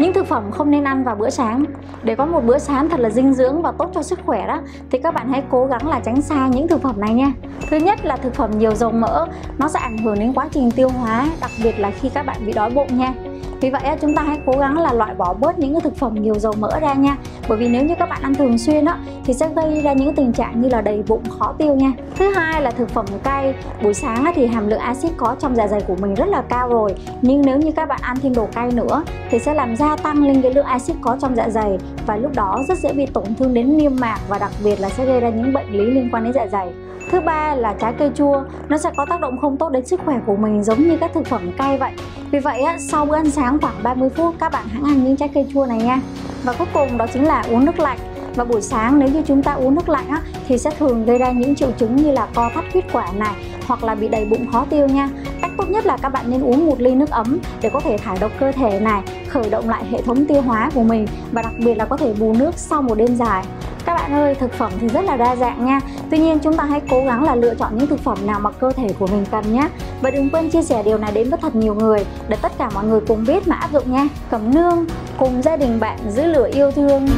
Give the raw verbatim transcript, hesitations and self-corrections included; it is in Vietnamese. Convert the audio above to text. Những thực phẩm không nên ăn vào bữa sáng để có một bữa sáng thật là dinh dưỡng và tốt cho sức khỏe đó, thì các bạn hãy cố gắng là tránh xa những thực phẩm này nha. Thứ nhất là thực phẩm nhiều dầu mỡ, nó sẽ ảnh hưởng đến quá trình tiêu hóa, đặc biệt là khi các bạn bị đói bụng nha. Vì vậy chúng ta hãy cố gắng là loại bỏ bớt những cái thực phẩm nhiều dầu mỡ ra nha. Bởi vì nếu như các bạn ăn thường xuyên đó, thì sẽ gây ra những tình trạng như là đầy bụng, khó tiêu nha. Thứ hai là thực phẩm cay. Buổi sáng thì hàm lượng axit có trong dạ dày của mình rất là cao rồi, nhưng nếu như các bạn ăn thêm đồ cay nữa thì sẽ làm gia tăng lên cái lượng axit có trong dạ dày, và lúc đó rất dễ bị tổn thương đến niêm mạc và đặc biệt là sẽ gây ra những bệnh lý liên quan đến dạ dày. Thứ ba là trái cây chua, nó sẽ có tác động không tốt đến sức khỏe của mình giống như các thực phẩm cay vậy. Vì vậy sau bữa ăn sáng khoảng ba mươi phút các bạn hãy ăn những trái cây chua này nha. Và cuối cùng đó chính là uống nước lạnh. Và buổi sáng nếu như chúng ta uống nước lạnh á, thì sẽ thường gây ra những triệu chứng như là co thắt huyết quản này, hoặc là bị đầy bụng khó tiêu nha. Cách tốt nhất là các bạn nên uống một ly nước ấm để có thể thải độc cơ thể này, khởi động lại hệ thống tiêu hóa của mình, và đặc biệt là có thể bù nước sau một đêm dài. Các bạn ơi, thực phẩm thì rất là đa dạng nha. Tuy nhiên chúng ta hãy cố gắng là lựa chọn những thực phẩm nào mà cơ thể của mình cần nhé. Và đừng quên chia sẻ điều này đến với thật nhiều người để tất cả mọi người cùng biết mà áp dụng nha. Cẩm Nương cùng gia đình bạn giữ lửa yêu thương.